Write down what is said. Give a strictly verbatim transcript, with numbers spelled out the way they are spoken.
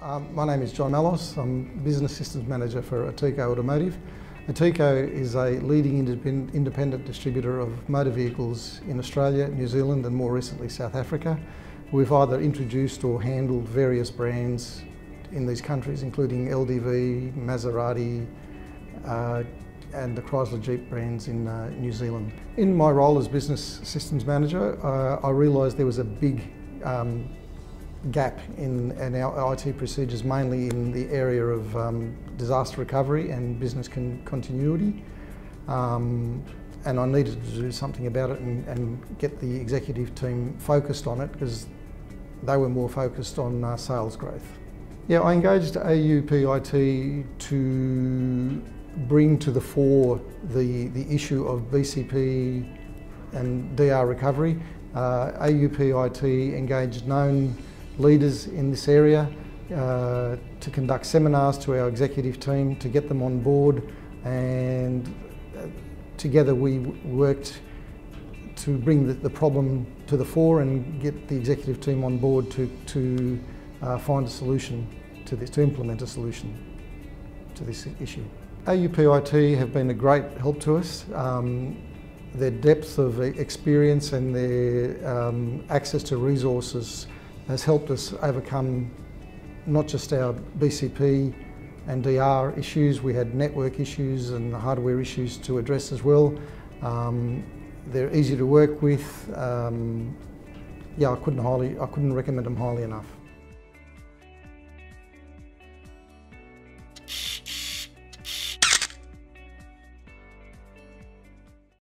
Um, my name is John Mallos. I'm Business Systems Manager for Ateco Automotive. Ateco is a leading independent distributor of motor vehicles in Australia, New Zealand and more recently South Africa. We've either introduced or handled various brands in these countries including L D V, Maserati uh, and the Chrysler Jeep brands in uh, New Zealand. In my role as Business Systems Manager, uh, I realised there was a big um, gap in, in our I T procedures, mainly in the area of um, disaster recovery and business con continuity. Um, and I needed to do something about it and, and get the executive team focused on it because they were more focused on uh, sales growth. Yeah, I engaged A U P I T to bring to the fore the, the issue of B C P and D R recovery. Uh, A U P I T engaged known leaders in this area uh, to conduct seminars to our executive team to get them on board, and uh, together we worked to bring the, the problem to the fore and get the executive team on board to, to uh, find a solution to this, to implement a solution to this issue. A U P I T have been a great help to us. Um, their depth of experience and their um, access to resources has helped us overcome not just our B C P and D R issues, we had network issues and hardware issues to address as well. Um, they're easy to work with. Um, yeah, I couldn't highly, I couldn't recommend them highly enough.